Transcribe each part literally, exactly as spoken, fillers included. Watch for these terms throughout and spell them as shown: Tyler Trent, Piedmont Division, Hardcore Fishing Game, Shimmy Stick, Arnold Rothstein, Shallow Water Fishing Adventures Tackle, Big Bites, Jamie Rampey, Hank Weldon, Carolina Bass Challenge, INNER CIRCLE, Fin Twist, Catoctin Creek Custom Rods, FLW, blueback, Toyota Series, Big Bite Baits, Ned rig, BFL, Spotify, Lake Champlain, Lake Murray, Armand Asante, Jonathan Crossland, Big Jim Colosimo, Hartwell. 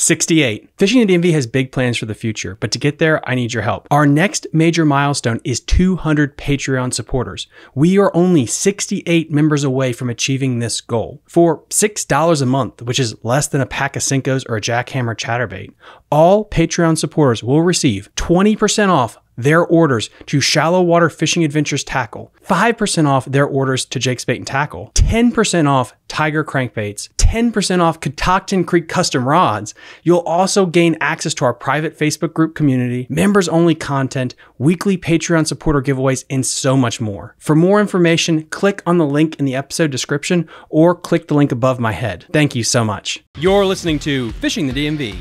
sixty-eight. Fishing the D M V has big plans for the future, but to get there, I need your help. Our next major milestone is two hundred Patreon supporters. We are only sixty-eight members away from achieving this goal. For six dollars a month, which is less than a pack of Senkos or a Jackhammer Chatterbait, all Patreon supporters will receive twenty percent off their orders to Shallow Water Fishing Adventures Tackle, five percent off their orders to Jake's Bait and Tackle, ten percent off Tiger Crankbaits, ten percent off Catoctin Creek Custom Rods. You'll also gain access to our private Facebook group community, members-only content, weekly Patreon supporter giveaways, and so much more. For more information, click on the link in the episode description or click the link above my head. Thank you so much. You're listening to Fishing the D M V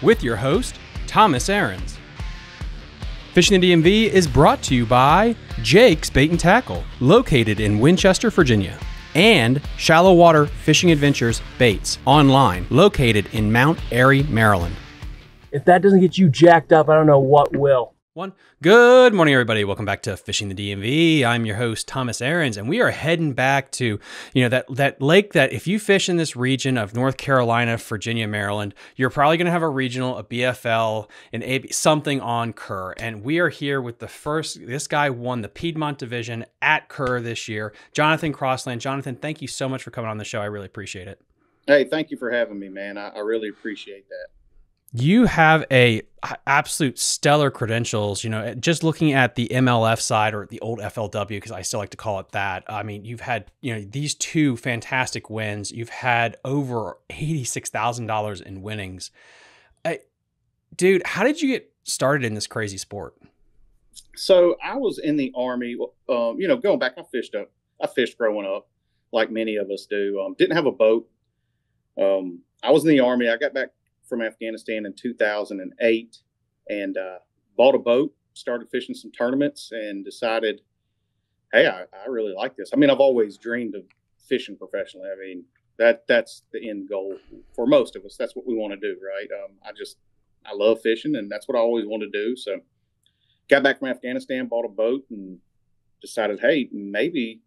with your host, Thomas Ahrens. Fishing the D M V is brought to you by Jake's Bait and Tackle, located in Winchester, Virginia, and Shallow Water Fishing Adventures Baits, online, located in Mount Airy, Maryland. If that doesn't get you jacked up, I don't know what will. One. Good morning, everybody. Welcome back to Fishing the D M V. I'm your host, Thomas Ahrens, and we are heading back to, you know, that, that lake that if you fish in this region of North Carolina, Virginia, Maryland, you're probably going to have a regional, a B F L, an A B A, something on Kerr. And we are here with the first, this guy won the Piedmont Division at Kerr this year, Jonathan Crossland. Jonathan, thank you so much for coming on the show. I really appreciate it. Hey, thank you for having me, man. I, I really appreciate that. You have a absolute stellar credentials, you know, just looking at the M L F side or the old F L W, because I still like to call it that. I mean, you've had, you know, these two fantastic wins. You've had over eighty-six thousand dollars in winnings. I, dude, how did you get started in this crazy sport? So I was in the Army, um, you know, going back, I fished up, I fished growing up like many of us do. Um, didn't have a boat. Um, I was in the Army. I got back from Afghanistan in two thousand eight and uh, bought a boat, started fishing some tournaments, and decided, hey, I, I really like this. I mean, I've always dreamed of fishing professionally. I mean, that that's the end goal for most of us. That's what we want to do, right? Um, I just, I love fishing, and that's what I always want to do. So got back from Afghanistan, bought a boat, and decided, hey, maybe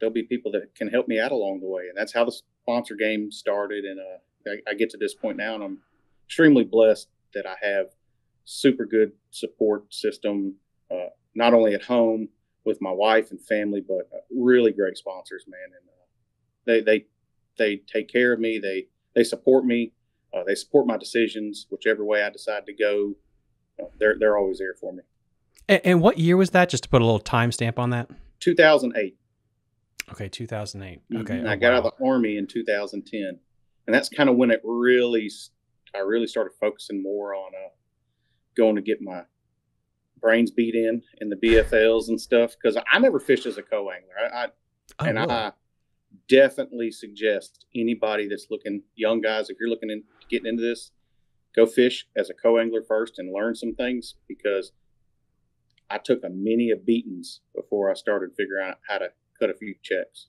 there'll be people that can help me out along the way. And that's how the sponsor game started. And uh, I get to this point now, and I'm extremely blessed that I have super good support system, uh, not only at home with my wife and family, but really great sponsors, man. And uh, they they they take care of me. They they support me. Uh, they support my decisions, whichever way I decide to go. Uh, they're they're always there for me. And, and what year was that? Just to put a little timestamp on that. two thousand eight. Okay, two thousand eight. Okay, mm-hmm. oh, I got wow. out of the Army in two thousand ten. And that's kind of when it really, I really started focusing more on uh, going to get my brains beat in in the B F Ls and stuff, because I never fished as a co-angler. I, I oh, and really? I definitely suggest anybody that's looking, young guys, if you're looking into getting into this, go fish as a co-angler first and learn some things, because I took a many of beatings before I started figuring out how to cut a few checks.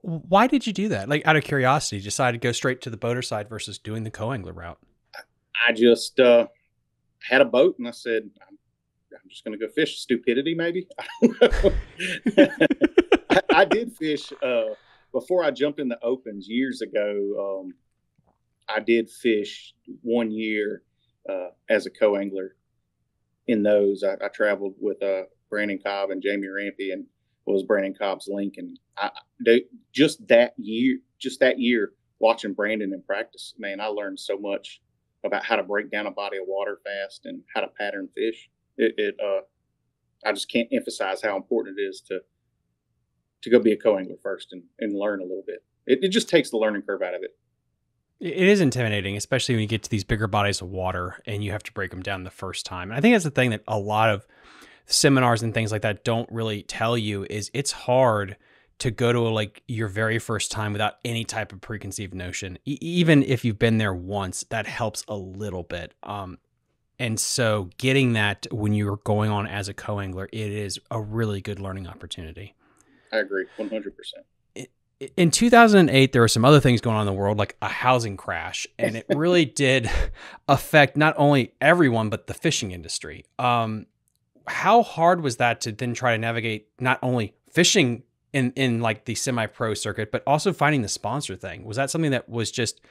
Why did you do that? Like, out of curiosity, decided to go straight to the boater side versus doing the co-angler route? I just uh, had a boat, and I said, I'm, I'm just going to go fish. Stupidity, maybe? I don't know. I, I did fish uh, before I jumped in the opens years ago. Um, I did fish one year uh, as a co-angler in those. I, I traveled with uh, Brandon Cobb and Jamie Rampey, and was Brandon Cobb's link. And I, they, just that year, just that year watching Brandon in practice, man, I learned so much about how to break down a body of water fast and how to pattern fish. It, it uh, I just can't emphasize how important it is to, to go be a co-angler first and, and learn a little bit. It, it just takes the learning curve out of it. It is intimidating, especially when you get to these bigger bodies of water and you have to break them down the first time. And I think that's the thing that a lot of seminars and things like that don't really tell you, is it's hard to go to a, like your very first time without any type of preconceived notion. E even if you've been there once, that helps a little bit. Um, and so getting that when you're going on as a co-angler, it is a really good learning opportunity. I agree. one hundred percent. In two thousand eight, there were some other things going on in the world, like a housing crash, and it really did affect not only everyone, but the fishing industry. Um, How hard was that to then try to navigate not only fishing in, in like the semi-pro circuit, but also finding the sponsor thing? Was that something that was just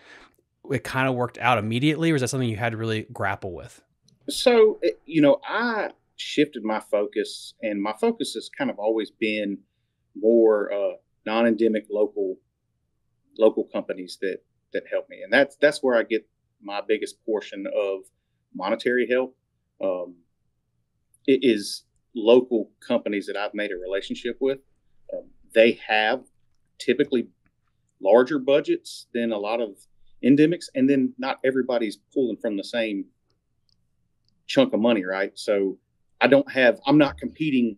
it kind of worked out immediately, or is that something you had to really grapple with? So, you know, I shifted my focus, and my focus has kind of always been more uh, non-endemic local local companies that that help me, and that's that's where I get my biggest portion of monetary help. Um, it is local companies that I've made a relationship with. Um, they have typically larger budgets than a lot of endemics, and then not everybody's pulling from the same chunk of money, right? So I don't have, I'm not competing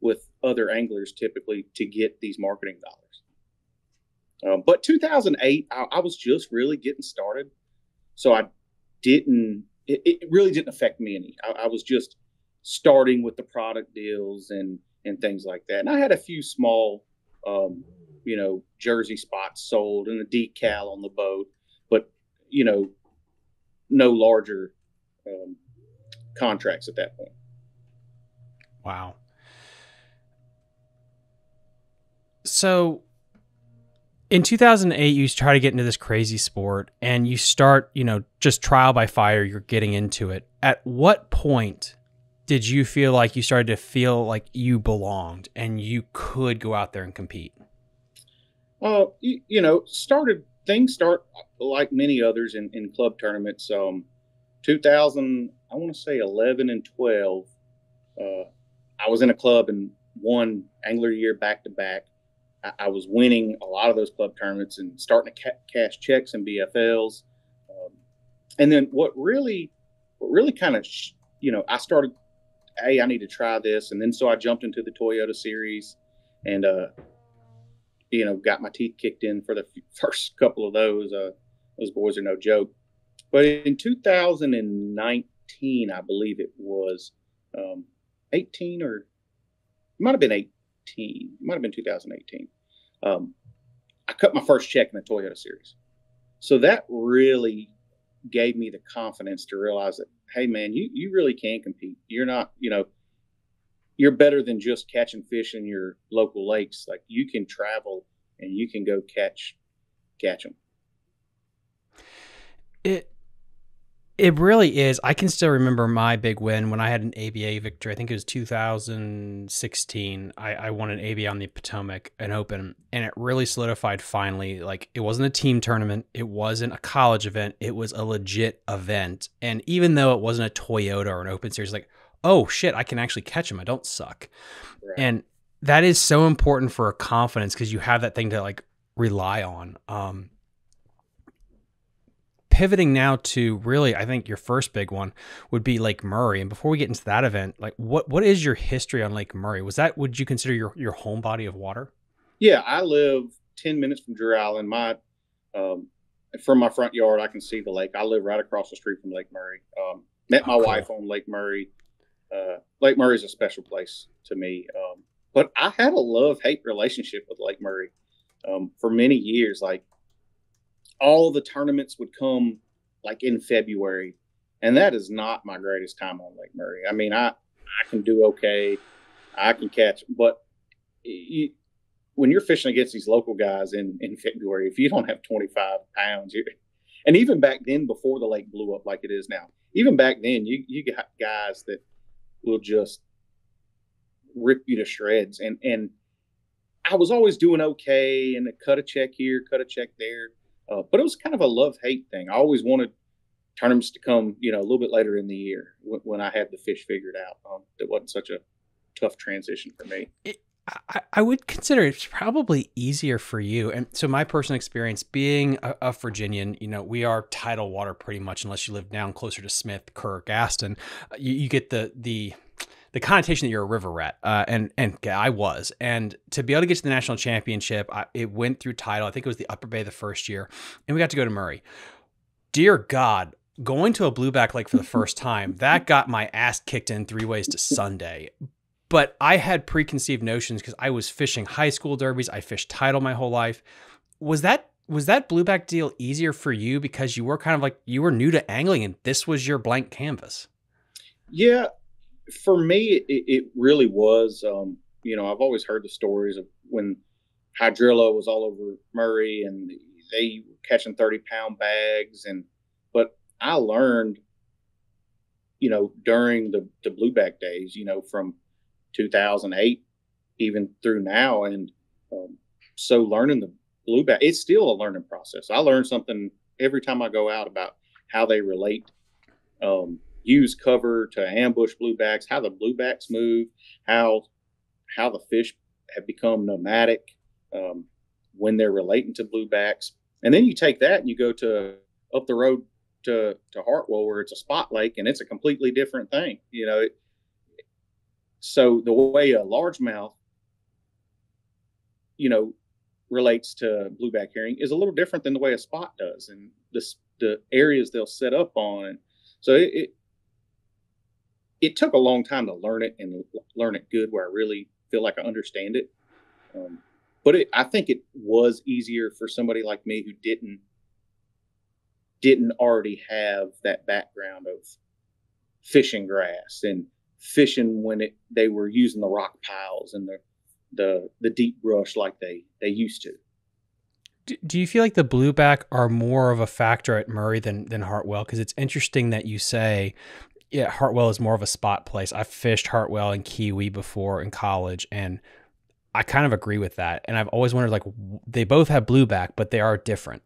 with other anglers typically to get these marketing dollars. Um, but two thousand eight, I, I was just really getting started. So I didn't, it, it really didn't affect me any. I, I was just starting with the product deals and, and things like that. And I had a few small, um, you know, jersey spots sold and a decal on the boat, but, you know, no larger um, contracts at that point. Wow. So in two thousand eight, you try to get into this crazy sport, and you start, you know, just trial by fire, you're getting into it. At what point did you feel like you started to feel like you belonged and you could go out there and compete? Uh, you, you know, started things start like many others in, in club tournaments. Um, two thousand, I want to say eleven and twelve, uh, I was in a club and won angler year back to back. I was winning a lot of those club tournaments and starting to ca cash checks and B F Ls. Um, and then what really, what really kind of, you know, I started, hey, I need to try this. And then, so I jumped into the Toyota Series and, uh, you know, got my teeth kicked in for the first couple of those. Uh, those boys are no joke. But in two thousand nineteen, I believe it was um, eighteen, or it might have been eight. It might have been two thousand eighteen. Um, I cut my first check in the Toyota Series. So that really gave me the confidence to realize that, hey, man, you, you really can compete. You're not, you know, you're better than just catching fish in your local lakes. Like, you can travel and you can go catch, catch them. It, it really is. I can still remember my big win when I had an A B A victory. I think it was two thousand sixteen. I, I won an A B A on the Potomac, an open, and it really solidified finally. Like, it wasn't a team tournament. It wasn't a college event. It was a legit event. And even though it wasn't a Toyota or an open series, like, oh shit, I can actually catch them. I don't suck. Right. And that is so important for confidence, because you have that thing to like rely on. Um, Pivoting now to really, I think your first big one would be Lake Murray. And before we get into that event, like what, what is your history on Lake Murray? Was that, would you consider your, your home body of water? Yeah, I live ten minutes from Drew Island. My, um, from my front yard, I can see the lake. I live right across the street from Lake Murray. Um, met my oh, cool. wife on Lake Murray. Uh, Lake Murray is a special place to me. Um, but I had a love-hate relationship with Lake Murray um, for many years. Like, all the tournaments would come like in February, and that is not my greatest time on Lake Murray. I mean, I, I can do okay. I can catch, but you, when you're fishing against these local guys in, in February, if you don't have twenty-five pounds, you're, and even back then, before the lake blew up like it is now, even back then, you, you got guys that will just rip you to shreds. And, and I was always doing okay, and cut a check here, cut a check there. Uh, but it was kind of a love-hate thing. I always wanted tournaments to come, you know, a little bit later in the year when, when I had the fish figured out. Um, it wasn't such a tough transition for me. It, I, I would consider it's probably easier for you. And so my personal experience being a, a Virginian, you know, we are tidal water pretty much, unless you live down closer to Smith, Kerr, Gaston. You, you get the the the connotation that you're a river rat. Uh, and, and yeah, I was, and to be able to get to the national championship, I, it went through tidal. I think it was the Upper Bay the first year, and we got to go to Murray. Dear God, going to a blueback lake for the first time, that got my ass kicked in three ways to Sunday. But I had preconceived notions because I was fishing high school derbies. I fished tidal my whole life. Was that, was that blueback deal easier for you because you were kind of like, you were new to angling and this was your blank canvas? Yeah. For me, it, it really was. Um, you know, I've always heard the stories of when hydrilla was all over Murray and the, they were catching thirty pound bags. And, but I learned, you know, during the, the blueback days, you know, from two thousand eight, even through now. And um, so learning the blueback, it's still a learning process. I learn something every time I go out about how they relate, um, use cover to ambush bluebacks, how the bluebacks move, how, how the fish have become nomadic, um, when they're relating to bluebacks. And then you take that and you go to up the road to, to Hartwell, where it's a spot lake, and it's a completely different thing, you know? It, so the way a largemouth, you know, relates to blueback herring is a little different than the way a spot does, and this, the areas they'll set up on. So it, it, it took a long time to learn it and learn it good, where I really feel like I understand it. Um, but it, I think it was easier for somebody like me who didn't, didn't already have that background of fishing grass and fishing when it, they were using the rock piles and the, the, the deep brush like they, they used to. Do, do you feel like the blueback are more of a factor at Murray than, than Hartwell? 'Cause it's interesting that you say, yeah, Hartwell is more of a spot place. I fished Hartwell and Kiwi before in college, and I kind of agree with that. And I've always wondered, like, they both have blueback, but they are different.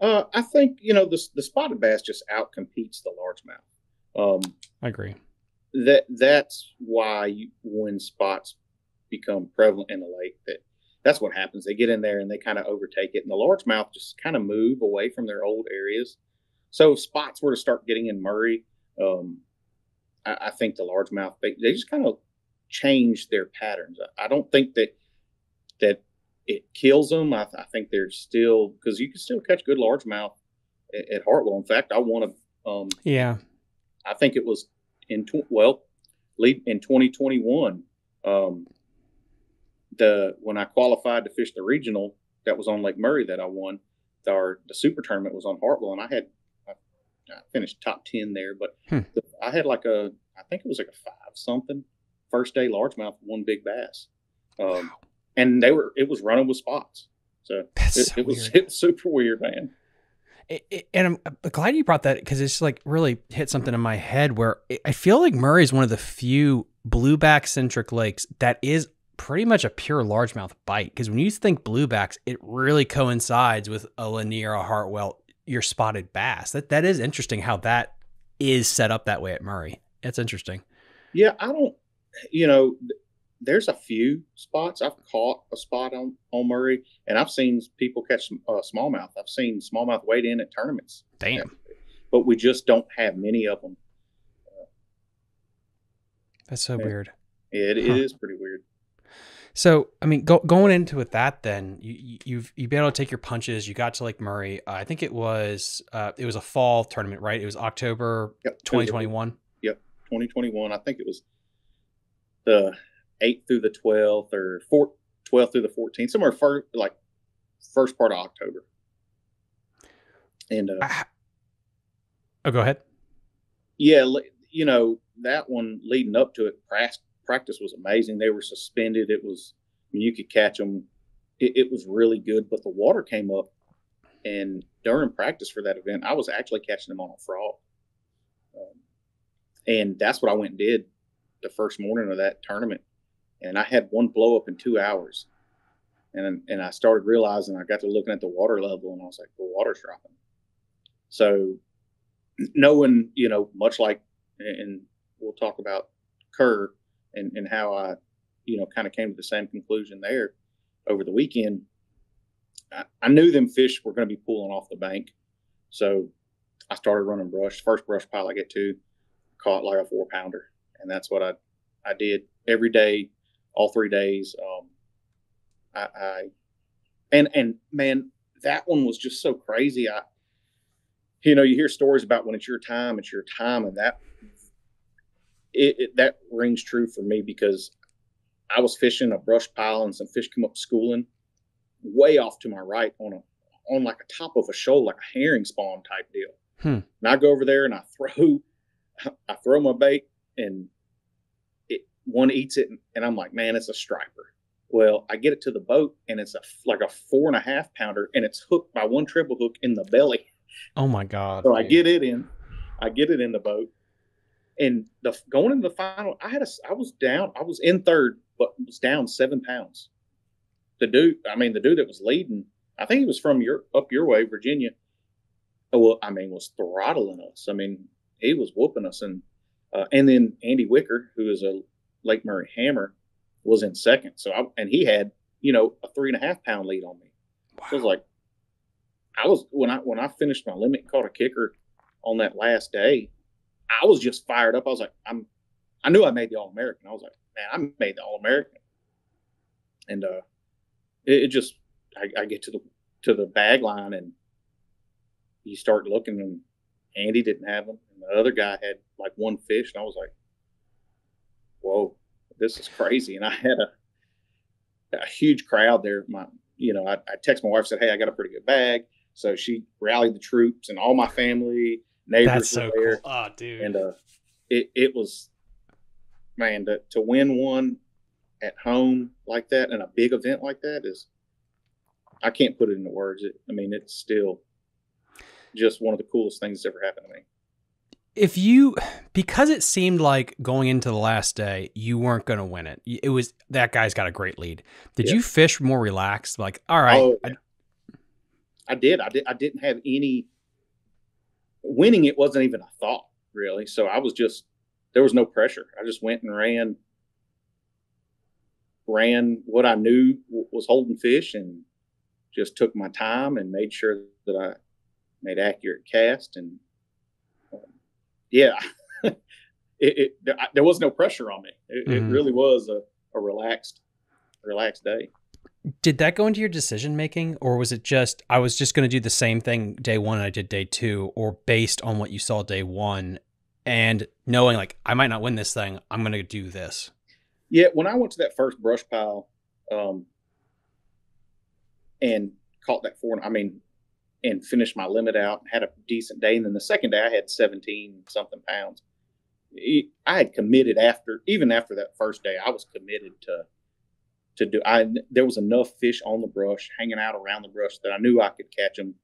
Uh, I think, you know, the, the spotted bass just outcompetes the largemouth. Um, I agree. That That's why you, when spots become prevalent in the lake, that that's what happens. They get in there and they kind of overtake it. And the largemouth just kind of move away from their old areas. So if spots were to start getting in Murray, um, I, I think the largemouth, they, they just kind of change their patterns. I, I don't think that that it kills them. I, I think they're still, because you can still catch good largemouth at, at Hartwell. In fact, I want to, um, yeah, I think it was in, well, in twenty twenty-one, um, the, when I qualified to fish the regional that was on Lake Murray that I won, the, our, the super tournament was on Hartwell, and I had, I finished top ten there, but hmm. I had like a, I think it was like a five something first day largemouth, one big bass. Um, wow. And they were, it was running with spots. So that's it, so it was it was super weird, man. It, it, and I'm glad you brought that, 'cause it's like really hit something in my head where it, I feel like Murray is one of the few blueback centric lakes that is pretty much a pure largemouth bite. 'Cause when you think bluebacks, it really coincides with a Lanier, a Hartwell, your spotted bass. That that is interesting how that is set up that way at Murray. That's interesting. Yeah, I don't, you know, th- there's a few spots. I've caught a spot on, on Murray, and I've seen people catch some, uh, smallmouth. I've seen smallmouth weighed in at tournaments. Damn. But we just don't have many of them. Uh, That's so and, weird. It, huh. It is pretty weird. So, I mean, go, going into with that, then you, you've you've been able to take your punches. You got to Lake Murray. Uh, I think it was uh, it was a fall tournament, right? It was October yep. twenty twenty-one. Yep, twenty twenty-one. I think it was the eighth through the twelfth, or four, twelfth through the fourteenth, somewhere first, like first part of October. And uh, I, oh, go ahead. Yeah, you know, that one leading up to it, practice. Practice was amazing. They were suspended. It was, I mean, you could catch them. It, it was really good, but the water came up, and during practice for that event, I was actually catching them on a frog. Um, and that's what I went and did the first morning of that tournament. And I had one blow up in two hours. And, and I started realizing, I got to looking at the water level, and I was like, the water's dropping. So knowing, you know, much like, and we'll talk about Kerr, And, and how I, you know, kind of came to the same conclusion there over the weekend. I, I knew them fish were going to be pulling off the bank. So I started running brush. First brush pile I get to, caught like a four pounder. And that's what I, I did every day, all three days. Um, I, I and, and man, that one was just so crazy. I, you know, you hear stories about when it's your time, it's your time. And that, It, it, that rings true for me, because I was fishing a brush pile and some fish come up schooling way off to my right on a, on like a top of a shoal, like a herring spawn type deal. Hmm. And I go over there and I throw, I throw my bait, and it one eats it, and I'm like, man, it's a striper. Well, I get it to the boat, and it's a, like a four and a half pounder, and it's hooked by one treble hook in the belly. Oh my God. So dude. I get it in, I get it in the boat, and the going into the final, I had a, I was down, I was in third, but was down seven pounds. The dude, I mean, the dude that was leading, I think he was from your, up your way, Virginia. Well, I mean, was throttling us. I mean, he was whooping us. And, uh, and then Andy Wicker, who is a Lake Murray hammer, was in second. So I, and he had, you know, a three and a half pound lead on me. Wow. So it was like, I was, when I, when I finished my limit and caught a kicker on that last day, I was just fired up. I was like, I'm, I knew I made the All American. I was like, man, I made the All American. And, uh, it, it just, I, I get to the, to the bag line, and you start looking, and Andy didn't have them. And the other guy had like one fish. And I was like, whoa, this is crazy. And I had a, a huge crowd there. My, you know, I, I text my wife, said, hey, I got a pretty good bag. So she rallied the troops, and all my family, neighbors That's so were there. Cool. Oh, dude. And uh, it, it was, man, to, to win one at home like that, and a big event like that, is, I can't put it into words. It, I mean, it's still just one of the coolest things that's ever happened to me. If you, because it seemed like going into the last day, you weren't going to win it. It was, that guy's got a great lead. Did yeah. you fish more relaxed? Like, all right. Oh, I, I did. I did. I didn't have any winning. It wasn't even a thought, really. So I was just, there was no pressure. I just went and ran, ran what I knew was holding fish, and just took my time and made sure that I made accurate cast. And um, yeah, it, it there, I, there was no pressure on me. It, mm-hmm. it really was a, a relaxed, relaxed day. Did that go into your decision making, or was it just, I was just going to do the same thing day one I did day two, or based on what you saw day one and knowing like, I might not win this thing, I'm going to do this? Yeah. When I went to that first brush pile, um, and caught that four, I mean, and finished my limit out, and had a decent day. And then the second day I had seventeen something pounds. I had committed after, even after that first day, I was committed to, to do, I, there was enough fish on the brush hanging out around the brush that I knew I could catch them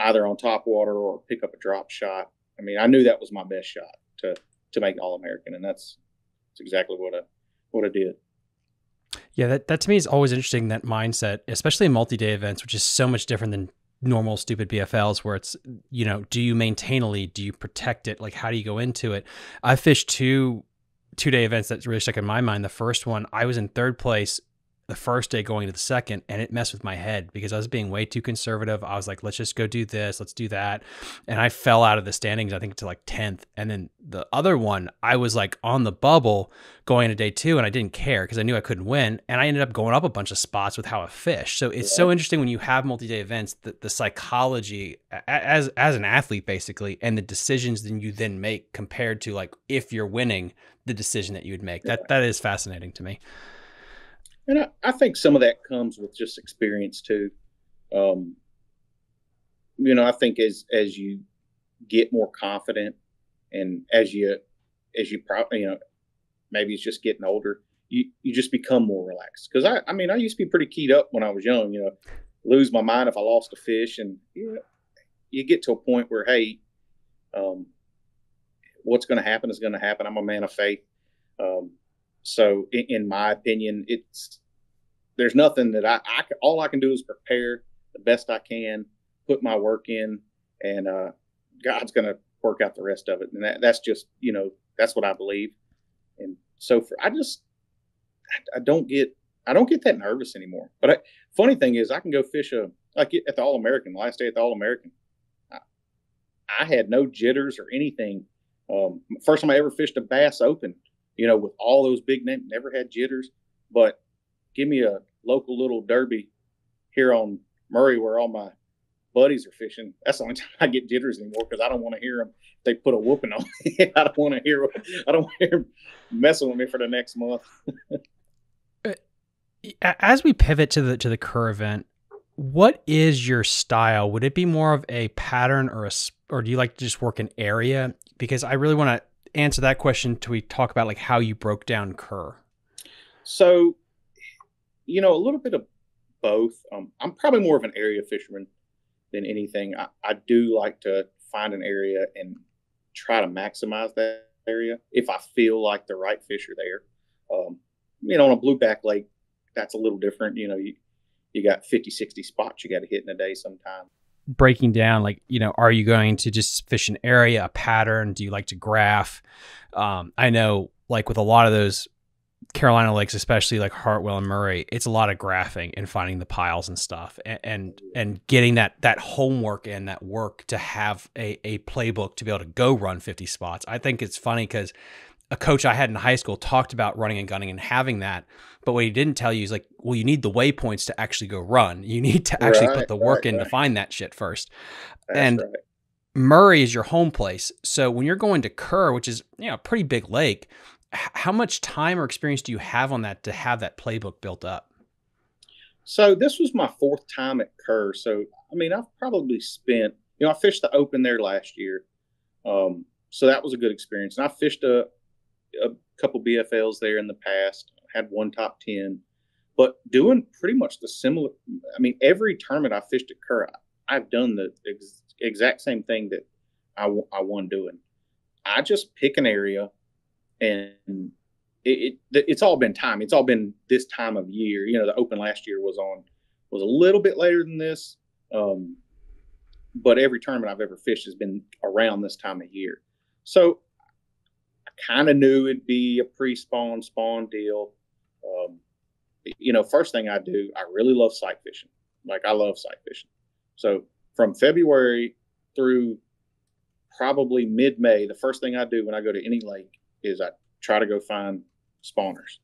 either on top water or pick up a drop shot. I mean, I knew that was my best shot to, to make All American. And that's, that's exactly what I, what I did. Yeah, that, that to me is always interesting, that mindset, especially in multi-day events, which is so much different than normal stupid B F Ls, where it's, you know, do you maintain a lead? Do you protect it? Like, how do you go into it? I fished two two-day events that really stuck in my mind. The first one, I was in third place the first day going to the second, and it messed with my head because I was being way too conservative. I was like, let's just go do this, let's do that. And I fell out of the standings, I think, to like tenth. And then the other one, I was like on the bubble going into day two, and I didn't care because I knew I couldn't win. And I ended up going up a bunch of spots with how I fish. So it's yeah. so interesting when you have multi-day events, that the psychology as, as an athlete basically, and the decisions that you then make compared to like, if you're winning, the decision that you would make. Yeah. That, that is fascinating to me. And I, I think some of that comes with just experience too. Um, you know, I think as, as you get more confident, and as you, as you probably, you know, maybe it's just getting older, you, you just become more relaxed. Cause I, I mean, I used to be pretty keyed up when I was young, you know, lose my mind if I lost a fish. And you know, you get to a point where, hey, um, what's going to happen is going to happen. I'm a man of faith. Um, So in my opinion, it's, there's nothing that I, I can, all I can do is prepare the best I can, put my work in, and uh, God's going to work out the rest of it. And that, that's just, you know, that's what I believe. And so for, I just, I, I don't get, I don't get that nervous anymore. But I, funny thing is, I can go fish a, like at the All-American, last day at the All-American, I, I had no jitters or anything. Um, first time I ever fished a Bass Open, you know, with all those big names, never had jitters. But give me a local little derby here on Murray where all my buddies are fishing. That's the only time I get jitters anymore, because I don't want to hear them. They put a whooping on me. I don't want to hear, I don't want to hear them messing with me for the next month. As we pivot to the, to the Kerr event, what is your style? Would it be more of a pattern, or a, or do you like to just work an area? Because I really want to answer that question till we talk about like how you broke down Kerr. So you know, a little bit of both. Um, I'm probably more of an area fisherman than anything. I, I do like to find an area and try to maximize that area if I feel like the right fish are there. Um, you know, on a blueback lake, that's a little different. You know, you, you got fifty, sixty spots you got to hit in a day sometimes. Breaking down, like, you know, are you going to just fish an area, a pattern? Do you like to graph? Um, I know, like, with a lot of those Carolina lakes, especially like Hartwell and Murray, it's a lot of graphing and finding the piles and stuff, and and, and getting that that homework and that work to have a, a playbook to be able to go run fifty spots. I think it's funny because a coach I had in high school talked about running and gunning and having that, but what he didn't tell you is like, well, you need the waypoints to actually go run. You need to actually right, put the work right, in right. to find that shit first. That's and right. Murray is your home place. So when you're going to Kerr, which is, you know, a pretty big lake, how much time or experience do you have on that to have that playbook built up? So this was my fourth time at Kerr. So, I mean, I've probably spent, you know, I fished the open there last year. Um, so that was a good experience. And I fished a, a couple B F Ls there in the past, had one top ten, but doing pretty much the similar, I mean, every tournament I fished at Kerr, I, I've done the ex, exact same thing that I, I won doing. I just pick an area. And it, it it's all been time. It's all been this time of year. You know, the open last year was on was a little bit later than this, um, but every tournament I've ever fished has been around this time of year. So I kind of knew it'd be a pre-spawn spawn deal. Um, you know, first thing I do, I really love sight fishing. Like I love sight fishing. So from February through probably mid-May, the first thing I do when I go to any lake is I try to go find spawners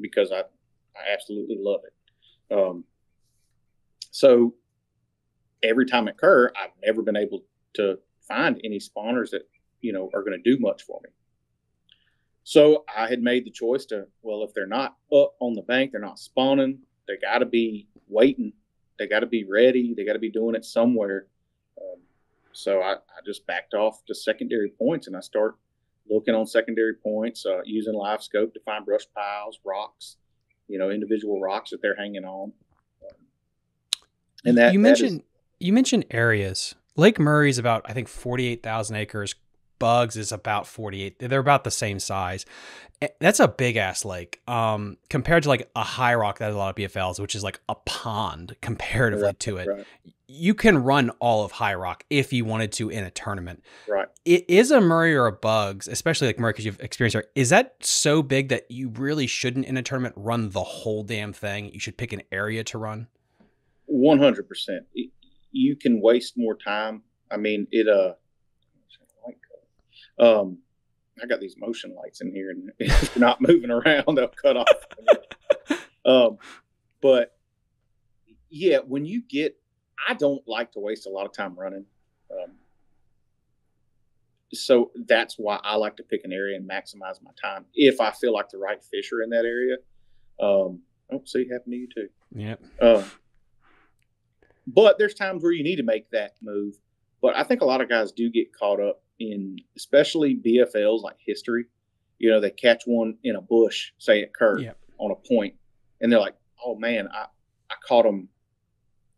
because I, I absolutely love it. Um, so every time at Kerr, I've never been able to find any spawners that, you know, are going to do much for me. So I had made the choice to, well, if they're not up on the bank, they're not spawning, they got to be waiting. They got to be ready. They got to be doing it somewhere. Um, so I, I just backed off to secondary points and I start looking on secondary points, uh, using LiveScope to find brush piles, rocks, you know, individual rocks that they're hanging on. Um, and that you mentioned, that is, you mentioned areas. Lake Murray is about, I think, forty-eight thousand acres. Buggs is about forty-eight. They're about the same size. That's a big ass lake. Um, compared to like a High Rock, that has a lot of B F Ls, which is like a pond comparatively right, to it. Right. You can run all of High Rock if you wanted to in a tournament. Right. It is a Murray or a Buggs, especially like Murray, because you've experienced it. Is that so big that you really shouldn't in a tournament run the whole damn thing? You should pick an area to run. one hundred percent. You can waste more time. I mean, it, uh, um, I got these motion lights in here and if you're not moving around, they'll cut off. um, but yeah, when you get, I don't like to waste a lot of time running. Um, so that's why I like to pick an area and maximize my time if I feel like the right fish are in that area. Um, I don't see it happen to you too. Yeah. Um, but there's times where you need to make that move. But I think a lot of guys do get caught up in especially B F Ls like history. You know, they catch one in a bush, say at Kerr, yep. on a point, and they're like, oh man, I, I caught them.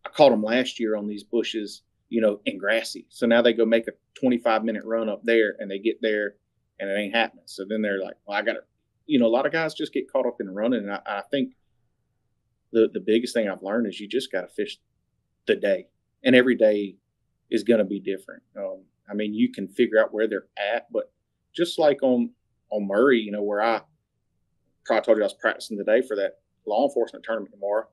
I caught them last year on these bushes, you know, in Grassy. So now they go make a twenty-five minute run up there and they get there and it ain't happening. So then they're like, well, I got to, you know, a lot of guys just get caught up in running. And I, I think the, the biggest thing I've learned is you just got to fish the day, and every day is going to be different. Um, I mean, you can figure out where they're at, but just like on, on Murray, you know, where I probably told you I was practicing today for that law enforcement tournament tomorrow,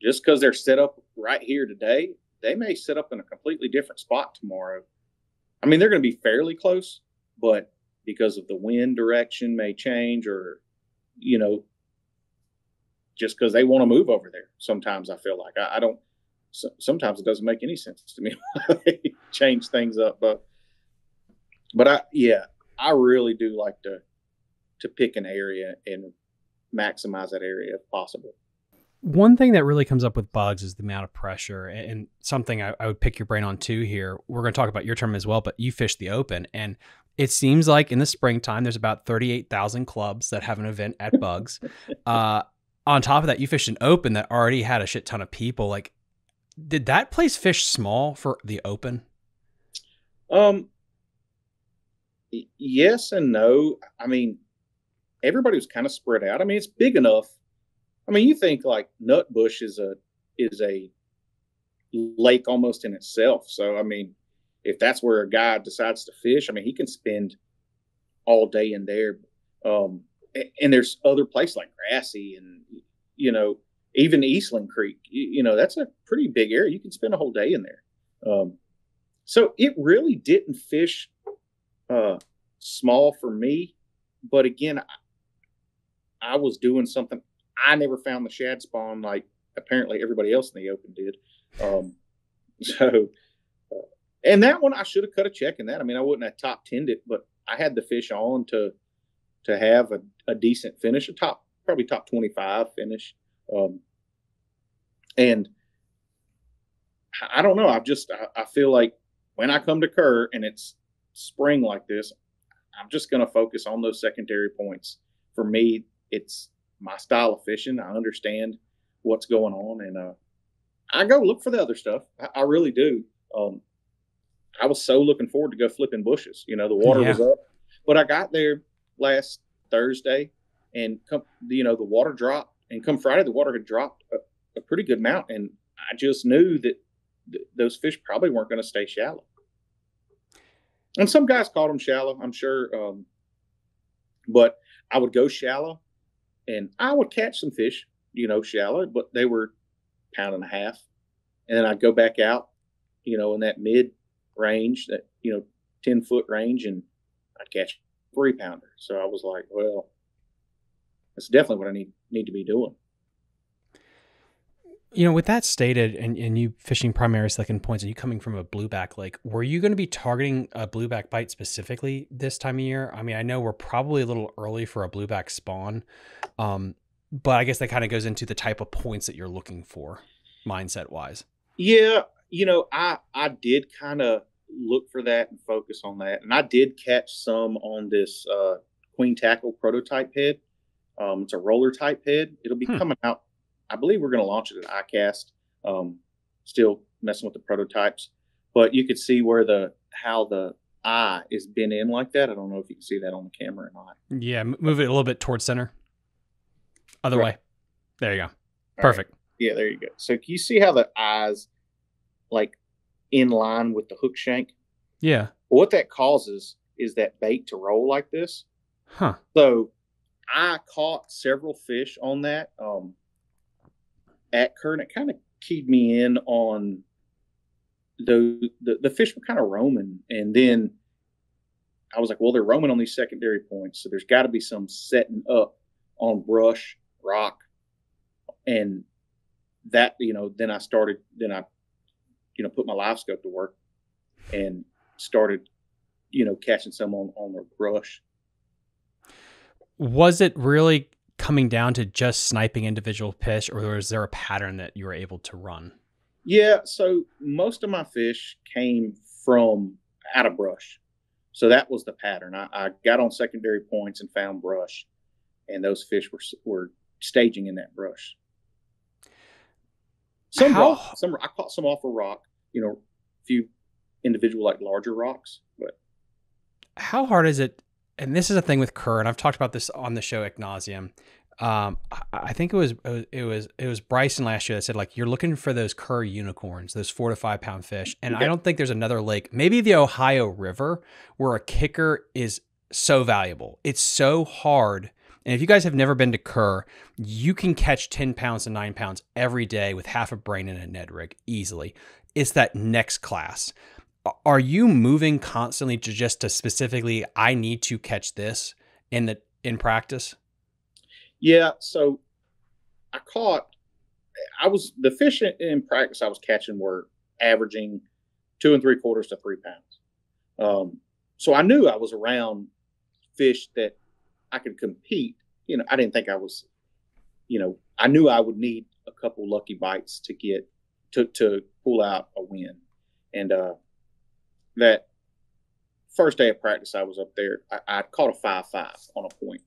just because they're set up right here today, they may set up in a completely different spot tomorrow. I mean, they're going to be fairly close, but because of the wind direction may change, or, you know, just because they want to move over there. Sometimes I feel like I, I don't, so, sometimes it doesn't make any sense to me why they change things up. But, but I, yeah, I really do like to, to pick an area and maximize that area if possible. One thing that really comes up with Buggs is the amount of pressure, and something I, I would pick your brain on too here. We're going to talk about your tournament as well, but you fish the open, and it seems like in the springtime, there's about thirty-eight thousand clubs that have an event at Buggs. uh, on top of that, you fished an open that already had a shit ton of people. Like, did that place fish small for the open? Um, yes and no. I mean, everybody was kind of spread out. I mean, it's big enough. I mean, you think like Nutbush is a, is a lake almost in itself. So, I mean, if that's where a guy decides to fish, I mean, he can spend all day in there. Um, and there's other places like Grassy and, you know, even Eastland Creek, you, you know, that's a pretty big area. You can spend a whole day in there. Um, so it really didn't fish uh, small for me. But again, I, I was doing something. I never found the shad spawn like apparently everybody else in the open did. Um, so, and that one, I should have cut a check in that. I mean, I wouldn't have top ten it, but I had the fish on to, to have a, a decent finish, a top, probably top twenty-five finish. Um, and I don't know. I've just, I, I feel like when I come to Kerr and it's spring like this, I'm just going to focus on those secondary points. For me, it's my style of fishing. I understand what's going on, and uh, I go look for the other stuff. I, I really do. Um, I was so looking forward to go flipping bushes. You know, the water yeah. was up, but I got there last Thursday, and come, you know, the water dropped, and come Friday, the water had dropped a, a pretty good amount, and I just knew that th those fish probably weren't going to stay shallow. And some guys caught them shallow, I'm sure, um, but I would go shallow, and I would catch some fish, you know, shallow, but they were pound and a half. And then I'd go back out, you know, in that mid range, that, you know, ten foot range, and I'd catch a three pounder. So I was like, well, that's definitely what I need, need to be doing. You know, with that stated, and, and you fishing primary second points, and you coming from a blueback lake, were you going to be targeting a blueback bite specifically this time of year? I mean, I know we're probably a little early for a blueback spawn, um, but I guess that kind of goes into the type of points that you're looking for mindset-wise. Yeah, you know, I, I did kind of look for that and focus on that, and I did catch some on this uh, Queen Tackle prototype head. Um, it's a roller-type head. It'll be hmm. coming out. I believe we're going to launch it at ICAST, um, still messing with the prototypes, but you could see where the, how the eye is bent in like that. I don't know if you can see that on the camera or not. Yeah. Move it a little bit towards center. Other right. way. There you go. Perfect. Right. Yeah. There you go. So can you see how the eye's like in line with the hook shank? Yeah. What that causes is that bait to roll like this. Huh. So I caught several fish on that. Um, at Kerr, and it kind of keyed me in on the, the the fish were kind of roaming, and then I was like, well, they're roaming on these secondary points, so there's got to be some setting up on brush, rock, and that, you know, then I started, then I, you know, put my live scope to work and started, you know, catching some on, on the brush. Was it really coming down to just sniping individual fish, or is there a pattern that you were able to run? Yeah, so most of my fish came from out of brush. So that was the pattern. I, I got on secondary points and found brush, and those fish were, were staging in that brush. Some rock, some, I caught some off a rock, you know, a few individual, like larger rocks. But how hard is it? And this is a thing with Kerr, and I've talked about this on the show ad nauseum. Um, I, I think it was it was it was Bryson last year that said, like, you're looking for those Kerr unicorns, those four to five pound fish. And yeah. I don't think there's another lake, maybe the Ohio River, where a kicker is so valuable. It's so hard. And if you guys have never been to Kerr, you can catch ten pounds and nine pounds every day with half a brain and a Ned rig easily. It's that next class. Are you moving constantly to just to specifically, I need to catch this in the, in practice? Yeah. So I caught, I was the fish in, in practice I was catching were averaging two and three quarters to three pounds. Um, so I knew I was around fish that I could compete. You know, I didn't think I was, you know, I knew I would need a couple lucky bites to get to, to pull out a win. And, uh, that first day of practice I was up there, I, I caught a five five on a point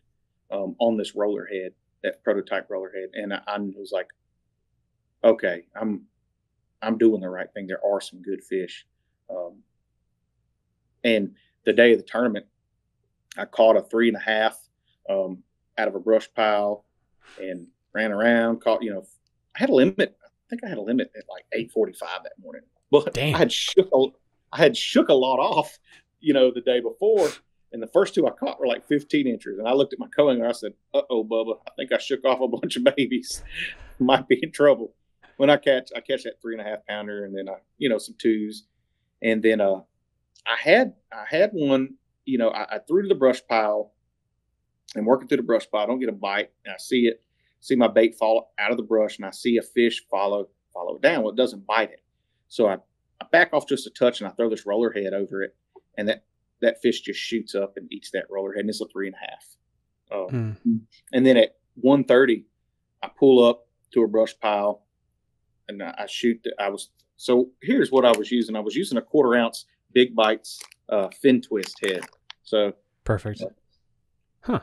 um, on this roller head. that prototype roller head. And I, I was like, okay, I'm, I'm doing the right thing. There are some good fish. Um, and the day of the tournament, I caught a three and a half um, out of a brush pile and ran around, caught, you know, I had a limit. I think I had a limit at like eight forty-five that morning. But damn. I had shook a, I had shook a lot off, you know, the day before. And the first two I caught were like fifteen inches. And I looked at my co-angler and I said, uh-oh, Bubba, I think I shook off a bunch of babies. Might be in trouble. When I catch, I catch that three and a half pounder and then, I, you know, some twos. And then uh, I had I had one, you know, I, I threw to the brush pile and working through the brush pile. I don't get a bite. And I see it, see my bait fall out of the brush and I see a fish follow, follow down. Well, it doesn't bite it. So I, I back off just a touch and I throw this roller head over it. And that, that fish just shoots up and eats that roller head. And it's a three and a half. Uh, mm. And then at one thirty, I pull up to a brush pile and I, I shoot. The, I was, so here's what I was using. I was using a quarter ounce Big Bites uh, fin twist head. So perfect. Uh, huh.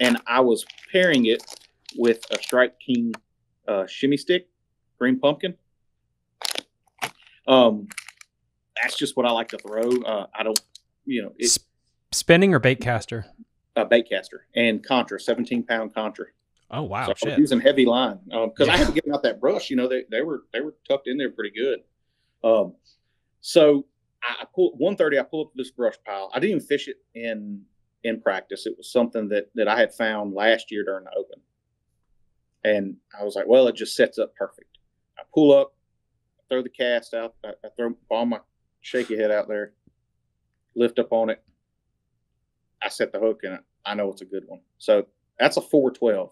And I was pairing it with a Strike King uh, shimmy stick, green pumpkin. Um, that's just what I like to throw. Uh, I don't, you know, it's spinning or bait caster, a uh, bait caster and Contra, seventeen pound Contra. Oh, wow. So shit. I was using heavy line. Um, cause yeah. I had to get out that brush, you know, they, they were, they were tucked in there pretty good. Um, so I, I pulled one thirty, I pulled up this brush pile. I didn't even fish it in, in practice. It was something that, that I had found last year during the open. And I was like, well, it just sets up perfect. I pull up, throw the cast out. I, I throw all my shaky head out there, lift up on it. I set the hook in it. I know it's a good one. So that's a four twelve.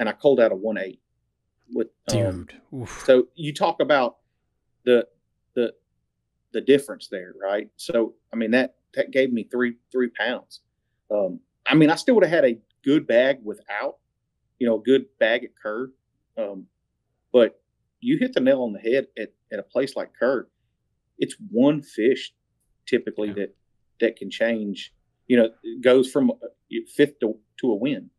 And I culled out a one eight with, um, dude. So you talk about the, the, the difference there, right? So, I mean, that, that gave me three, three pounds. Um, I mean, I still would have had a good bag without, you know, a good bag at Kerr. Um, but you hit the nail on the head at, at a place like Kerr. It's one fish typically yeah. that, that can change, you know, it goes from fifth to, to a win.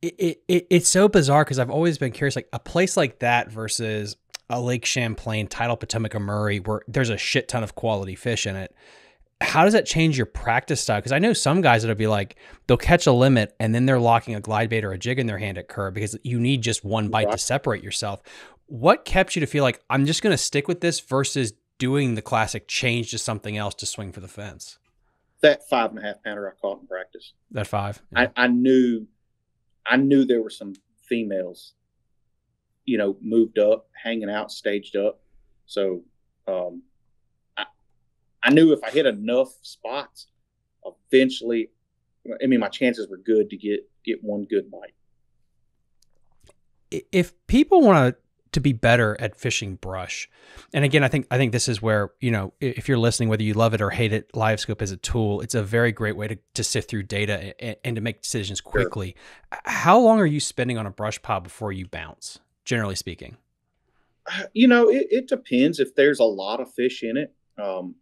It, it it's so bizarre because I've always been curious, like a place like that versus a Lake Champlain, Tidal, Potomac, or Murray, where there's a shit ton of quality fish in it. How does that change your practice style? Because I know some guys that'll be like, they'll catch a limit and then they're locking a glide bait or a jig in their hand at Kerr because you need just one bite right. to separate yourself. What kept you to feel like, I'm just going to stick with this versus doing the classic change to something else to swing for the fence? That five and a half pounder I caught in practice. That five? Yeah. I, I knew... I knew there were some females, you know, moved up, hanging out, staged up. So um, I, I knew if I hit enough spots, eventually, I mean, my chances were good to get, get one good bite. If people want to, to be better at fishing brush. And again, I think, I think this is where, you know, if you're listening, whether you love it or hate it, LiveScope is a tool. It's a very great way to, to sift through data and, and to make decisions quickly. Sure. How long are you spending on a brush pile before you bounce, generally speaking? You know, it, it depends. If there's a lot of fish in it, um,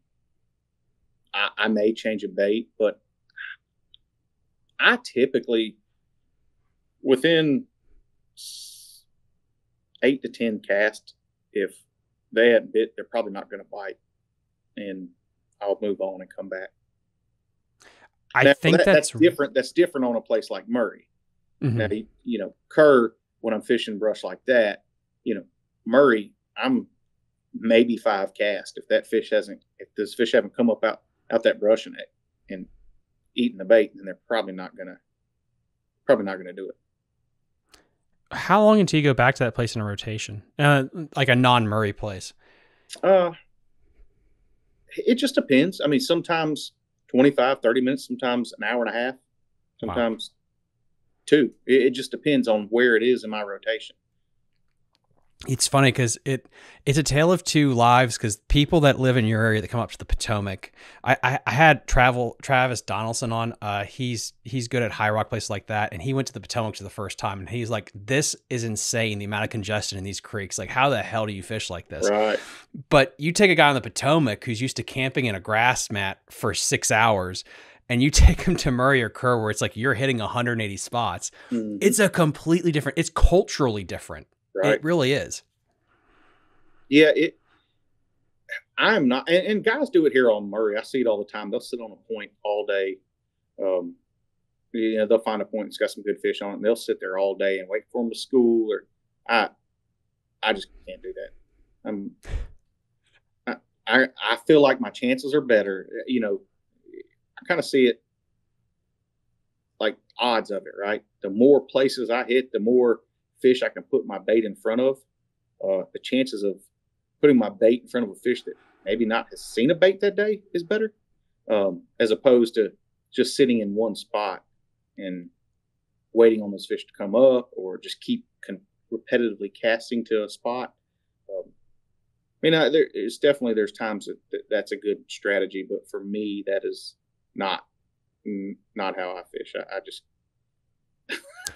I, I may change a bait, but I typically within eight to ten casts, if they hadn't bit, they're probably not going to bite, and I'll move on and come back. I now, think that, that's, that's different. That's different on a place like Murray. Mm-hmm. Now, you know, Kerr, when I'm fishing brush like that, you know, Murray, I'm maybe five cast. If that fish hasn't, if this fish haven't come up out, out that brush and, and eating the bait, then they're probably not going to, probably not going to do it. How long until you go back to that place in a rotation, uh, like a non-Murray place? Uh, it just depends. I mean, sometimes twenty-five, thirty minutes, sometimes an hour and a half, sometimes wow. two. It, it just depends on where it is in my rotation. It's funny because it it's a tale of two lives, because people that live in your area that come up to the Potomac. I, I, I had travel Travis Donaldson on. Uh, he's he's good at High Rock, places like that, and he went to the Potomac for the first time, and he's like, "This is insane, the amount of congestion in these creeks. Like, how the hell do you fish like this?" Right. But you take a guy on the Potomac who's used to camping in a grass mat for six hours, and you take them to Murray or Kerr where it's like you're hitting one hundred eighty spots, mm-hmm. it's a completely different, it's culturally different. Right. It really is. Yeah, it. I'm not, and, and guys do it here on Murray. I see it all the time. They'll sit on a point all day. Um, you know, they'll find a point that's got some good fish on it, and they'll sit there all day and wait for them to school. Or I, I just can't do that. I'm, I, I, I feel like my chances are better. You know, I kind of see it like odds of it, right? The more places I hit, the more fish I can put my bait in front of. Uh, the chances of putting my bait in front of a fish that maybe not has seen a bait that day is better, um, as opposed to just sitting in one spot and waiting on those fish to come up, or just keep con repetitively casting to a spot. Um, I mean, I, there, it's definitely, there's times that th that's a good strategy, but for me, that is not, not how I fish. I, I just,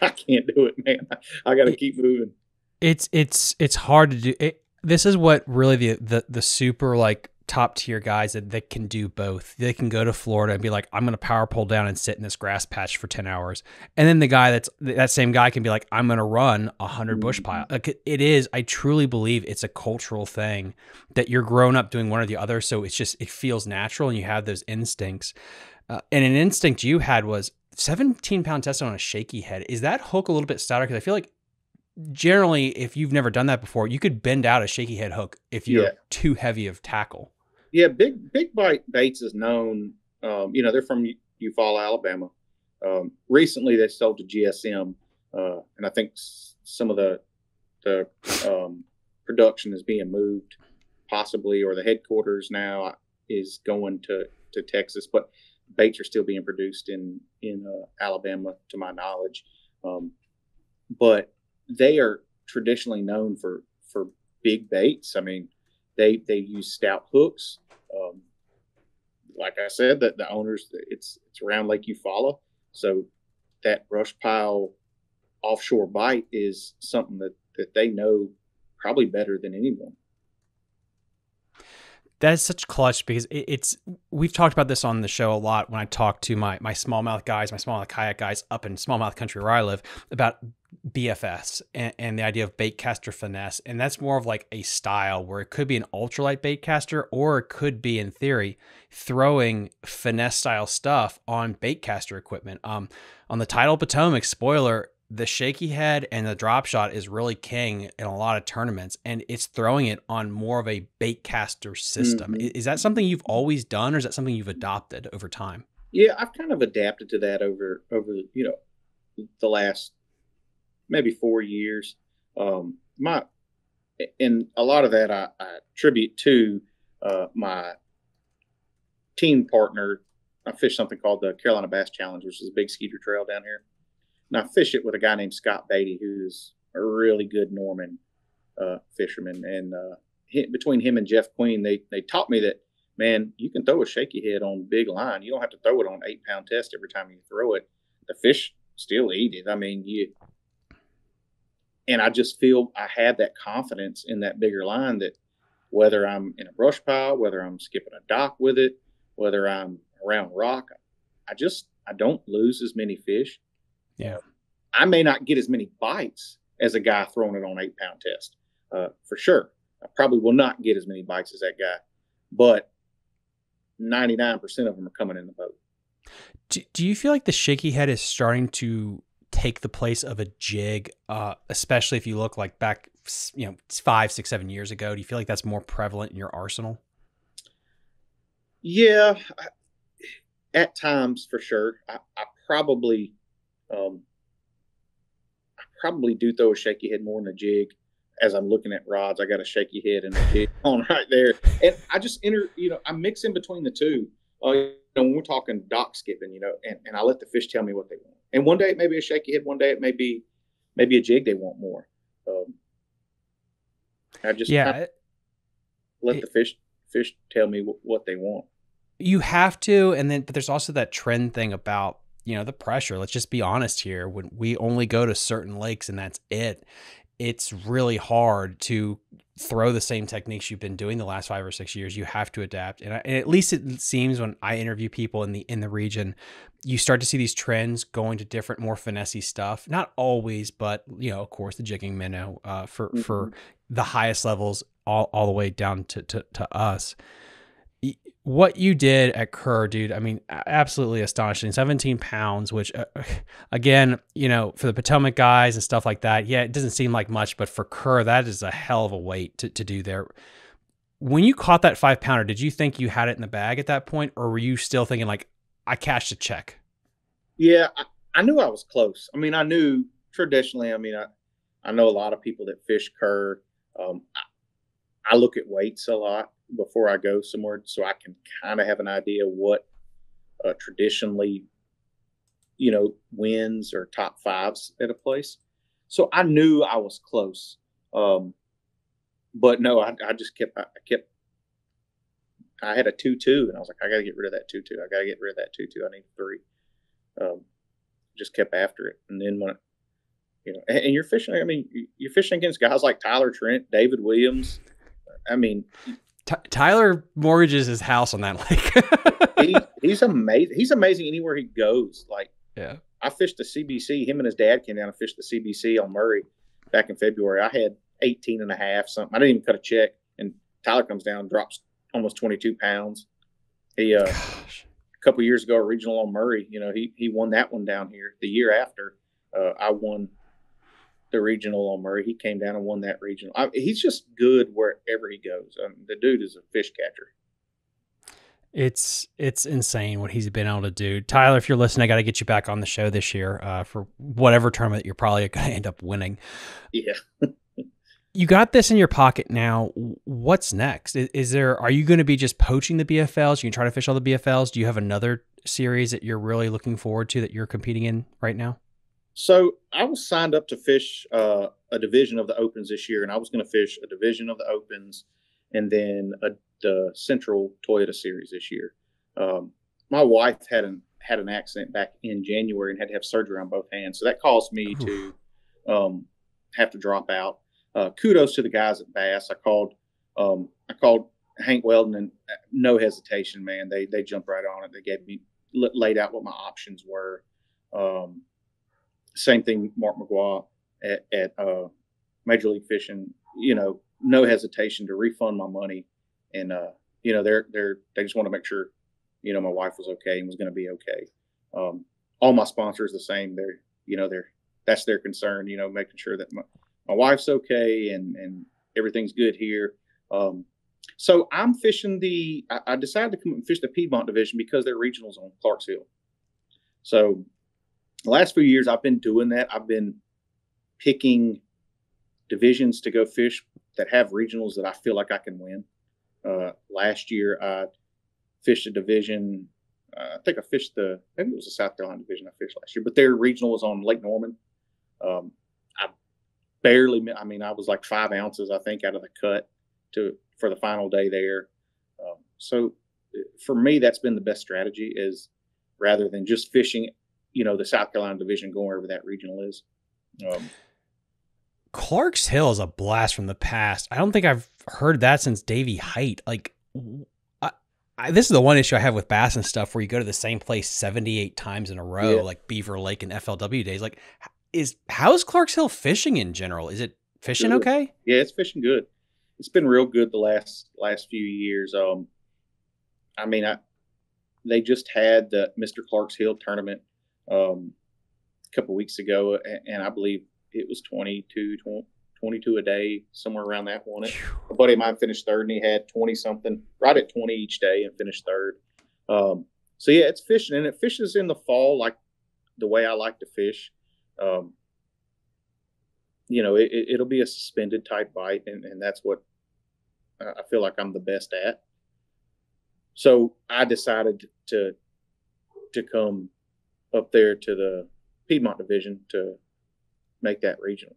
I can't do it, man. I, I got to keep moving. It's, it's, it's hard to do it. This is what really the, the, the super like top tier guys that, that can do both. They can go to Florida and be like, I'm going to power pole down and sit in this grass patch for ten hours. And then the guy that's that same guy can be like, I'm going to run a hundred bush pile. Like it is. I truly believe it's a cultural thing that you're grown up doing one or the other. So it's just, it feels natural and you have those instincts. Uh, and an instinct you had was seventeen pound test on a shaky head. Is that hook a little bit stouter? Cause I feel like, generally, if you've never done that before, you could bend out a shaky head hook if you're yeah. too heavy of tackle. Yeah, Big Big Bite Baits is known. Um, you know, they're from Eufaula, Alabama. Um, recently, they sold to G S M, uh, and I think some of the the um, production is being moved, possibly, or the headquarters now is going to to Texas. But baits are still being produced in in uh, Alabama, to my knowledge. Um, but they are traditionally known for, for big baits. I mean, they, they use stout hooks. Um, like I said, that the owners, it's, it's around Lake Eufaula. So that brush pile offshore bite is something that, that they know probably better than anyone. That is such clutch, because it's, we've talked about this on the show a lot when I talk to my, my smallmouth guys, my smallmouth kayak guys up in smallmouth country where I live, about B F S and, and the idea of baitcaster finesse. And that's more of like a style where it could be an ultralight baitcaster, or it could be, in theory, throwing finesse style stuff on baitcaster equipment. Um, on the Tidal Potomac, spoiler, the shaky head and the drop shot is really king in a lot of tournaments, and it's throwing it on more of a baitcaster system. Mm-hmm. Is that something you've always done, or is that something you've adopted over time? Yeah, I've kind of adapted to that over, over, you know, the last maybe four years. Um, my, and a lot of that I, I attribute to, uh, my team partner. I fish something called the Carolina Bass Challenge, which is a big skeeter trail down here. And I fish it with a guy named Scott Beatty, who's a really good Norman uh, fisherman. And uh, he, between him and Jeff Queen, they, they taught me that, man, you can throw a shaky head on big line. You don't have to throw it on eight pound test every time you throw it. The fish still eat it. I mean, you. And I just feel I have that confidence in that bigger line that whether I'm in a brush pile, whether I'm skipping a dock with it, whether I'm around rock, I just I don't lose as many fish. Yeah, I may not get as many bites as a guy throwing it on eight pound test, uh, for sure. I probably will not get as many bites as that guy, but ninety-nine percent of them are coming in the boat. Do, do you feel like the shaky head is starting to take the place of a jig, uh, especially if you look like back, you know, five, six, seven years ago? Do you feel like that's more prevalent in your arsenal? Yeah, I, at times for sure. I, I probably... Um, I probably do throw a shaky head more than a jig. As I'm looking at rods, I got a shaky head and a jig on right there. And I just enter, you know, I mix in between the two. Uh, you know, when we're talking dock skipping, you know, and, and I let the fish tell me what they want. And one day it may be a shaky head, one day it may be maybe a jig they want more. Um, I just yeah, it, let it, the fish fish tell me w what they want. You have to, and then but there's also that trend thing about, you know, the pressure. Let's just be honest here. When we only go to certain lakes and that's it, it's really hard to throw the same techniques you've been doing the last five or six years. You have to adapt. And, I, and at least it seems when I interview people in the, in the region, you start to see these trends going to different, more finessey stuff. Not always, but you know, of course the jigging minnow, uh, for, mm-hmm. for the highest levels all, all the way down to, to, to us. What you did at Kerr, dude, I mean, absolutely astonishing. seventeen pounds, which uh, again, you know, for the Potomac guys and stuff like that, yeah, it doesn't seem like much, but for Kerr, that is a hell of a weight to, to do there. When you caught that five pounder, did you think you had it in the bag at that point, or were you still thinking like, I cashed a check? Yeah, I, I knew I was close. I mean, I knew traditionally, I mean, I, I know a lot of people that fish Kerr. Um, I, I look at weights a lot before I go somewhere, so I can kind of have an idea what uh, traditionally, you know, wins or top fives at a place. So I knew I was close, um, but no, I, I just kept, I kept, I had a two, two and I was like, I got to get rid of that two, two. I got to get rid of that two, two. I need three. Um, just kept after it. And then when, you know, and, and you're fishing, I mean, you're fishing against guys like Tyler Trent, David Williams. I mean, Tyler mortgages his house on that lake. he, he's amazing. He's amazing anywhere he goes. Like, yeah, I fished the C B C. Him and his dad came down and fished the C B C on Murray back in February. I had eighteen and a half, something. I didn't even cut a check. And Tyler comes down, drops almost twenty-two pounds. He, uh, Gosh. a couple of years ago, a regional on Murray, you know, he, he won that one down here. The year after, uh, I won the regional on Murray. He came down and won that regional. I, he's just good wherever he goes. I mean, the dude is a fish catcher. It's, it's insane what he's been able to do. Tyler, if you're listening, I got to get you back on the show this year, uh, for whatever tournament you're probably going to end up winning. Yeah. You got this in your pocket now. What's next? Is, is there, are you going to be just poaching the B F Ls? You can try to fish all the B F Ls. Do you have another series that you're really looking forward to that you're competing in right now? So I was signed up to fish uh, a division of the Opens this year, and I was going to fish a division of the Opens and then a, the Central Toyota Series this year. Um, my wife had an had an accident back in January and had to have surgery on both hands, so that caused me Ooh. to um, have to drop out. Uh, kudos to the guys at Bass. I called um, I called Hank Weldon, and no hesitation, man. They they jumped right on it. They gave me laid out what my options were. Um, Same thing, Mark McGuire at, at uh, Major League Fishing. You know, no hesitation to refund my money, and uh, you know, they're they're they just want to make sure, you know, my wife was okay and was going to be okay. Um, all my sponsors the same. They're you know they're that's their concern. You know, making sure that my, my wife's okay and and everything's good here. Um, so I'm fishing the. I, I decided to come and fish the Piedmont Division because their regionals on Clarks Hill. So. The last few years, I've been doing that. I've been picking divisions to go fish that have regionals that I feel like I can win. Uh, last year, I fished a division. Uh, I think I fished the, maybe it was the South Carolina division I fished last year, but their regional was on Lake Norman. Um, I barely, I mean, I was like five ounces, I think, out of the cut to for the final day there. Um, so for me, that's been the best strategy is rather than just fishing you know, the South Carolina division going wherever that regional is. Um, Clarks Hill is a blast from the past. I don't think I've heard that since Davy Height. Like, I, I, this is the one issue I have with bass and stuff where you go to the same place seventy-eight times in a row, yeah. like Beaver Lake and F L W days. Like, is how is Clarks Hill fishing in general? Is it fishing good. okay? Yeah, it's fishing good. It's been real good the last last few years. Um, I mean, I they just had the Mister Clarks Hill tournament. Um, a couple of weeks ago, and, and I believe it was twenty-two, twenty, twenty-two a day, somewhere around that one. A buddy of mine finished third, and he had twenty something, right at twenty each day, and finished third. Um, so yeah, it's fishing, and it fishes in the fall like the way I like to fish. Um, you know, it, it'll be a suspended type bite, and, and that's what I feel like I'm the best at. So I decided to to come up there to the Piedmont division to make that regional.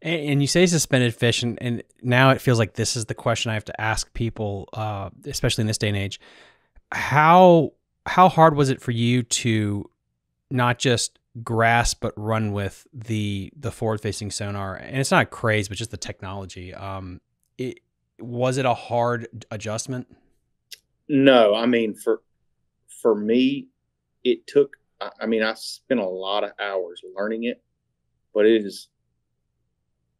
And, and you say suspended fish, and, and now it feels like this is the question I have to ask people, uh, especially in this day and age. How, how hard was it for you to not just grasp but run with the the forward facing sonar. And it's not craze, but just the technology. Um, it was it a hard adjustment? No, I mean for for me, it took. I mean, I spent a lot of hours learning it, but it is.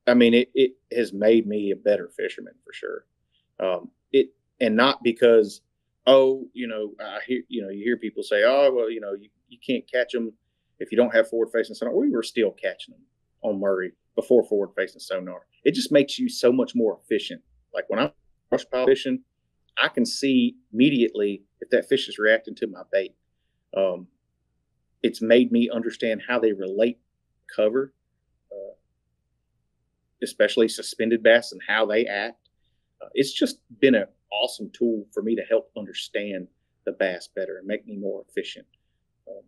I mean, it it has made me a better fisherman for sure. Um, it and not because oh, you know, I hear you know you hear people say oh well you know you you can't catch them if you don't have forward-facing sonar. We were still catching them on Murray before forward-facing sonar. It just makes you so much more efficient. Like when I'm brush pile fishing, I can see immediately if that fish is reacting to my bait. Um, it's made me understand how they relate cover, uh, especially suspended bass and how they act. Uh, it's just been an awesome tool for me to help understand the bass better and make me more efficient. Um,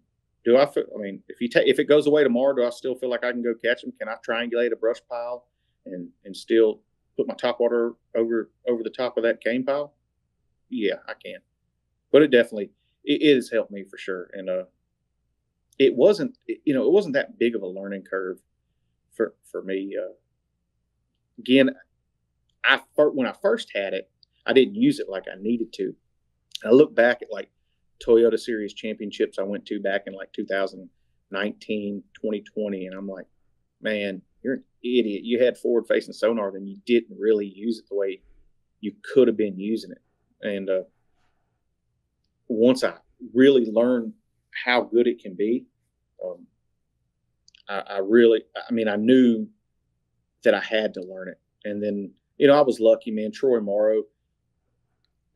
Do I feel, I mean, if you take, if it goes away tomorrow, do I still feel like I can go catch them? Can I triangulate a brush pile and, and still put my top water over, over the top of that cane pile? Yeah, I can. But it definitely, it, it has helped me for sure. And, uh, it wasn't, it, you know, it wasn't that big of a learning curve for, for me. Uh, again, I, when I first had it, I didn't use it like I needed to. And I look back at like Toyota Series championships I went to back in like two thousand nineteen, twenty twenty, and I'm like, man, you're an idiot. You had forward facing sonar, then you didn't really use it the way you could have been using it. And uh, once I really learned how good it can be, um, I, I really, I mean, I knew that I had to learn it. And then, you know, I was lucky, man. Troy Morrow,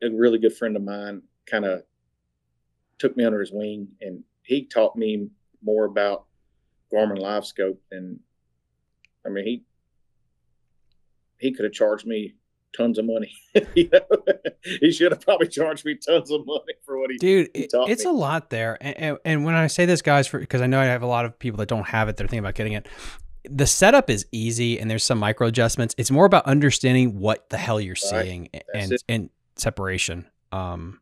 a really good friend of mine, kind of took me under his wing, and he taught me more about Garmin LiveScope. And I mean, he, he could have charged me tons of money. You know? He should have probably charged me tons of money for what he, Dude, he taught it's me. A lot there. And, and, and when I say this, guys, for, cause I know I have a lot of people that don't have it. They're thinking about getting it. The setup is easy and there's some micro adjustments. It's more about understanding what the hell you're right. seeing That's and, it. and separation. Um,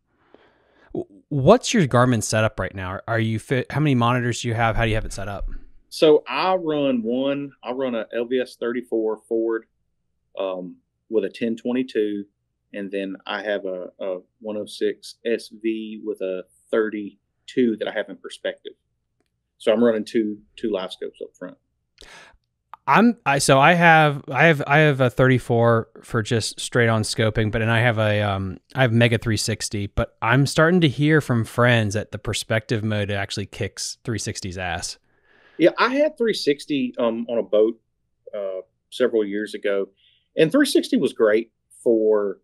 What's your Garmin setup right now? Are you fit? How many monitors do you have? How do you have it set up? So I run one. I run a L V S thirty-four forward um, with a ten twenty-two, and then I have a, a one oh six S V with a thirty-two that I have in perspective. So I'm running two two live scopes up front. I'm I so I have I have I have a thirty-four for just straight on scoping, but and I have a um I have Mega three sixty, but I'm starting to hear from friends that the perspective mode actually kicks three sixty's ass. Yeah, I had three sixty um on a boat uh several years ago, and three sixty was great for,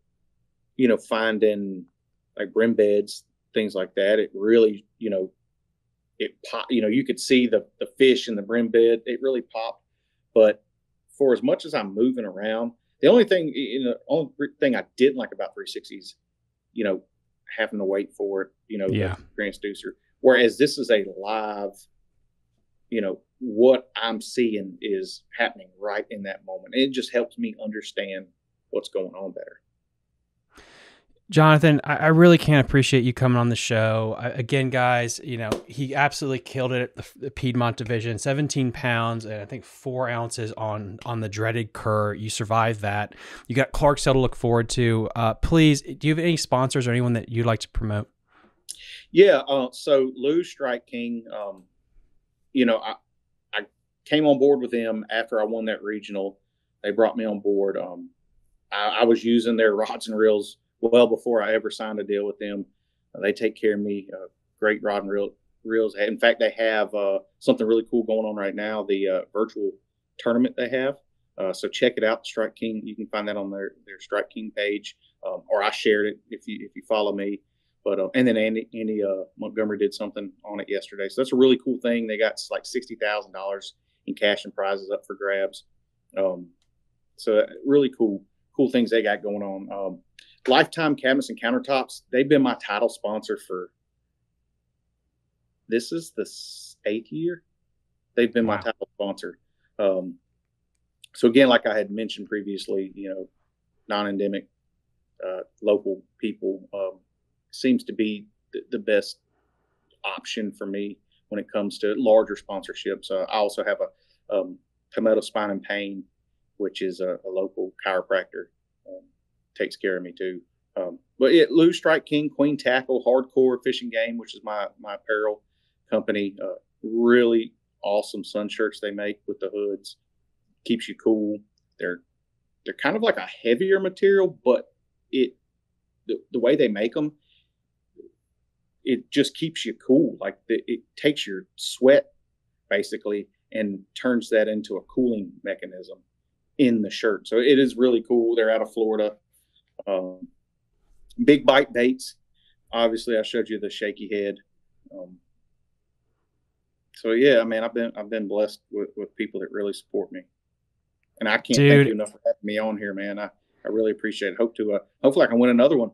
you know, finding like brim beds, things like that. It really, you know, it pop, you know, you could see the the fish in the brim bed. It really popped. But for as much as I'm moving around, the only thing, you know, only thing I didn't like about three sixties, you know, having to wait for it, you know, yeah. transducer. Whereas this is a live, you know, what I'm seeing is happening right in that moment. It just helps me understand what's going on better. Jonathan, I, I really can't appreciate you coming on the show. I, again, guys, you know, he absolutely killed it at the, the Piedmont Division, seventeen pounds, and I think four ounces on on the dreaded Kerr. You survived that. You got Clarks Hill to look forward to. Uh, please, do you have any sponsors or anyone that you'd like to promote? Yeah, uh, so Lou Strike King, um, you know, I, I came on board with them after I won that regional. They brought me on board. Um, I, I was using their rods and reels well before I ever signed a deal with them. Uh, they take care of me. Uh, great rod and reel, reels. In fact, they have uh, something really cool going on right now, the uh, virtual tournament they have. Uh, so check it out, Strike King. You can find that on their, their Strike King page, um, or I shared it if you if you follow me. But uh, and then Andy, Andy uh, Montgomery did something on it yesterday. So that's a really cool thing. They got like sixty thousand dollars in cash and prizes up for grabs. Um, so really cool, cool things they got going on. Um, Lifetime Cabinets and Countertops, they've been my title sponsor for, this is the eighth year they've been wow. my title sponsor. Um, so again, like I had mentioned previously, you know, non-endemic, uh, local people um, seems to be th the best option for me. when it comes to larger sponsorships. Uh, I also have a um, Palmetto Spine and Pain, which is a, a local chiropractor, um, takes care of me too. Um, but it, Lou, Strike King, Queen Tackle, Hardcore Fishing Game, which is my, my apparel company, uh, really awesome sun shirts they make with the hoods. Keeps you cool. They're, they're kind of like a heavier material, but it, the, the way they make them, it just keeps you cool. Like the, it takes your sweat basically and turns that into a cooling mechanism in the shirt. So it is really cool. They're out of Florida. Um, Big Bite Baits. Obviously I showed you the shaky head. Um, so yeah, I mean, I've been, I've been blessed with, with people that really support me, and I can't Dude. thank you enough for having me on here, man. I, I really appreciate it. Hope to, uh, hopefully I can win another one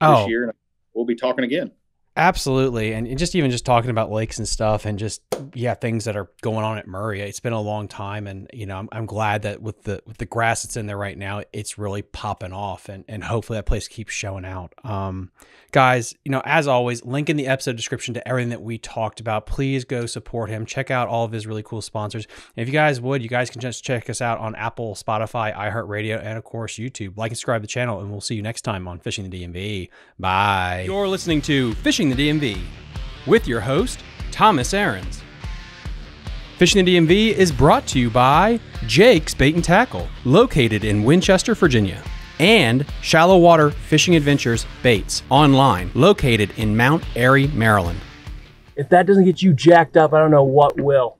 oh. this year, and we'll be talking again. Absolutely. And just even just talking about lakes and stuff, and just, yeah, things that are going on at Murray. It's been a long time. And, you know, I'm, I'm glad that with the, with the grass that's in there right now, it's really popping off, and, and hopefully that place keeps showing out. Um, guys, you know, as always, link in the episode description to everything that we talked about. Please go support him. Check out all of his really cool sponsors. And if you guys would, you guys can just check us out on Apple, Spotify, iHeartRadio, and of course, YouTube. Like and subscribe to the channel, and we'll see you next time on Fishing the D M V. Bye. You're listening to Fishing the D M V with your host, Thomas Ahrens. Fishing the D M V is brought to you by Jake's Bait and Tackle, located in Winchester, Virginia, and Shallow Water Fishing Adventures Baits, online, located in Mount Airy, Maryland. If that doesn't get you jacked up, I don't know what will.